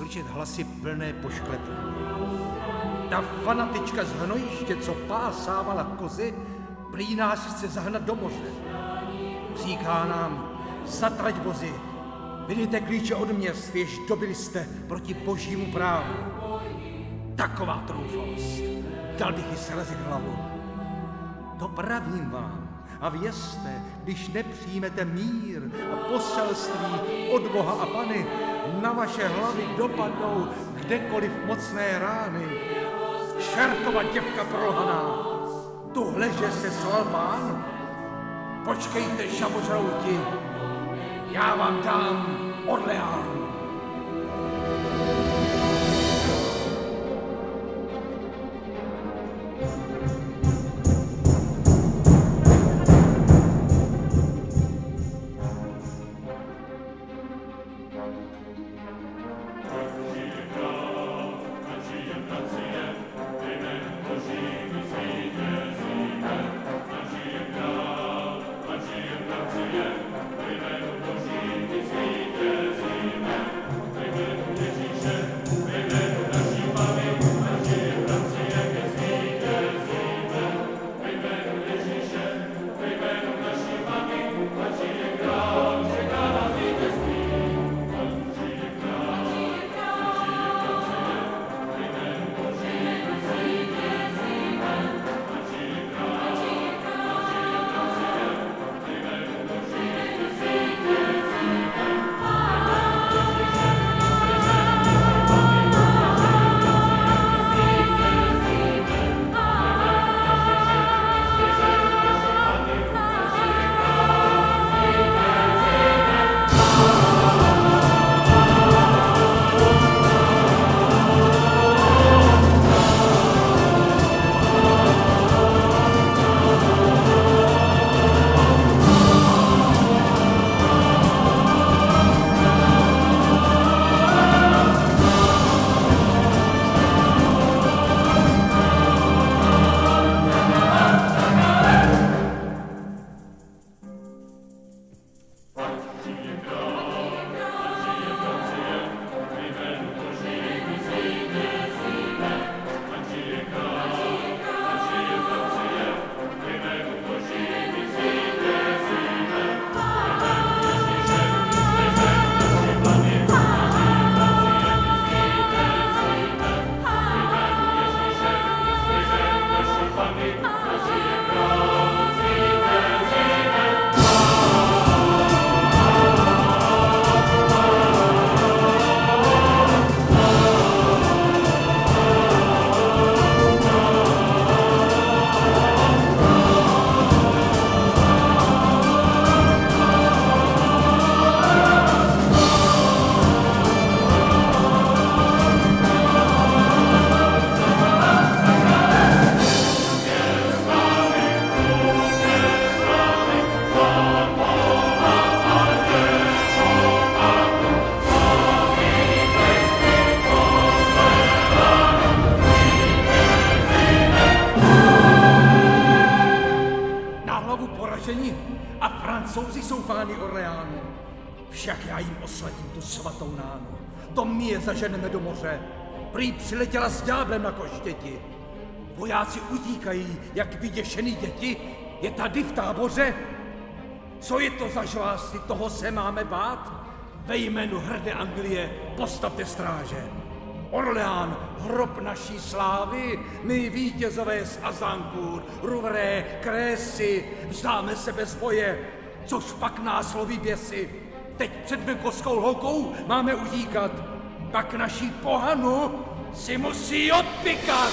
Slyšet hlasy plné pošklepu. Ta fanatička z hnojiště, co pásávala kozy, prý nás chce zahnat do moře. Říká nám, zatrať vozy, vydejte klíče od měst, jež dobili jste proti božímu právu. Taková troufalost, dal bych ji srazit hlavu. To pravím vám a vězte, když nepřijmete mír a poselství od Boha a Pany, na vaše hlavy dopadnou kdekoliv mocné rány. Čertova děvka prolhaná, tuhleže se slal pán? Počkejte, žabožrouti, já vám dám Orleán. Amen. pokušeni a Francouzi jsou páni Orleánu. Však já jim osladím tu svatou nánu. To my je zaženeme do moře. Prý přiletěla s ďáblem na koštěti. Vojáci utíkají, jak vyděšený děti. Je tady v táboře? Co je to za žvásty? Toho se máme bát? Ve jménu hrdé Anglie postavte stráže. Orleán, hrob naší slávy, my vítězové z Azancourt, Rouvray, Crécy, vzdáme se bez boje, což pak nás loví běsy. Teď před venkovskou houkou máme utíkat, pak naší pohanu si musí odpikat.